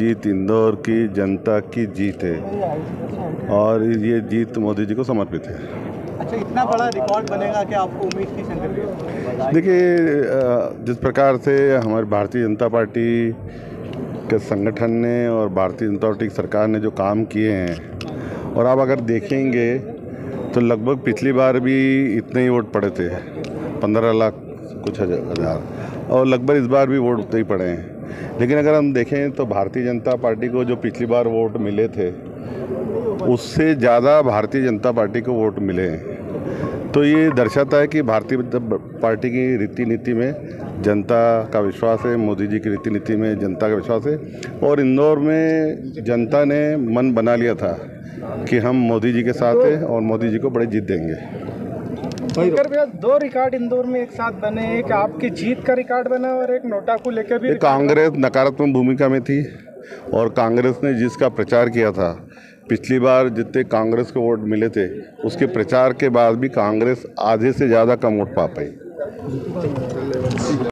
जीत इंदौर की जनता की जीत है और ये जीत मोदी जी को समर्पित है। अच्छा, इतना बड़ा रिकॉर्ड बनेगा कि आपको उम्मीद थी संकल्प? देखिए, जिस प्रकार से हमारे भारतीय जनता पार्टी के संगठन ने और भारतीय जनता पार्टी की सरकार ने जो काम किए हैं, और आप अगर देखेंगे तो लगभग पिछली बार भी इतने ही वोट पड़े थे, 15 लाख कुछ हज़ार, और लगभग इस बार भी वोट उतने ही पड़े हैं। लेकिन अगर हम देखें तो भारतीय जनता पार्टी को जो पिछली बार वोट मिले थे उससे ज़्यादा भारतीय जनता पार्टी को वोट मिले हैं, तो ये दर्शाता है कि भारतीय जनता पार्टी की रीति नीति में जनता का विश्वास है, मोदी जी की रीति नीति में जनता का विश्वास है। और इंदौर में जनता ने मन बना लिया था कि हम मोदी जी के साथ हैं और मोदी जी को बड़ी जीत देंगे। भैया, दो रिकॉर्ड इंदौर में एक साथ बने, एक आपकी जीत का रिकॉर्ड बना और एक नोटा को लेकर भी। कांग्रेस नकारात्मक भूमिका में थी और कांग्रेस ने जिसका प्रचार किया था पिछली बार, जितने कांग्रेस को वोट मिले थे उसके प्रचार के बाद भी कांग्रेस आधे से ज़्यादा कम वोट पा पाई।